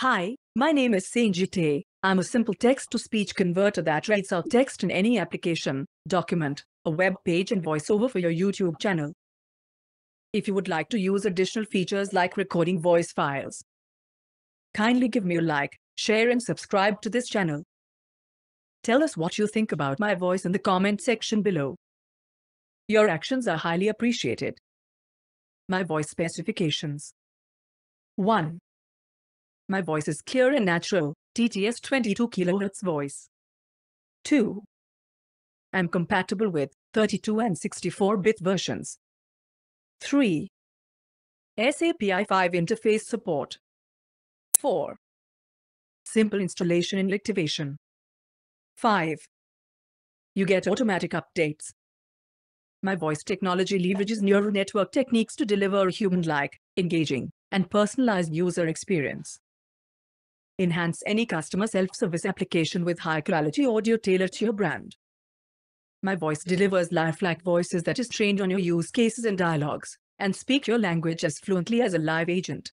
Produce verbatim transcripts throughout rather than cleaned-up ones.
Hi, my name is Sangeeta. I'm a simple text-to-speech converter that writes out text in any application, document, a web page and voiceover for your YouTube channel. If you would like to use additional features like recording voice files, kindly give me a like, share and subscribe to this channel. Tell us what you think about my voice in the comment section below. Your actions are highly appreciated. My voice specifications. one. My voice is clear and natural, T T S twenty-two kilohertz voice. two. I'm compatible with thirty-two and sixty-four bit versions. three. S A P I five interface support. four. Simple installation and activation. five. You get automatic updates. My voice technology leverages neural network techniques to deliver a human-like, engaging, and personalized user experience. Enhance any customer self-service application with high-quality audio tailored to your brand. My voice delivers lifelike voices that is trained on your use cases and dialogues, and speak your language as fluently as a live agent.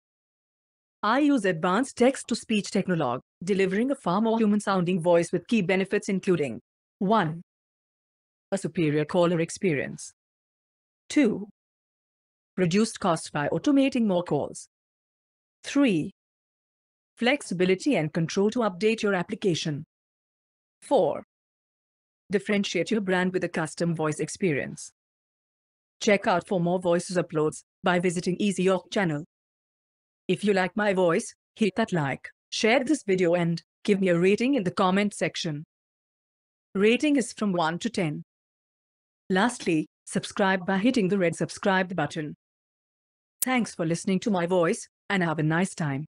I use advanced text-to-speech technology, delivering a far more human-sounding voice with key benefits including one. A superior caller experience. two. Reduced cost by automating more calls. three. Flexibility and control to update your application. four. Differentiate your brand with a custom voice experience. Check out for more voices uploads by visiting Easyork channel. If you like my voice, hit that like, share this video and give me a rating in the comment section. Rating is from one to ten. Lastly, subscribe by hitting the red subscribe button. Thanks for listening to my voice and have a nice time.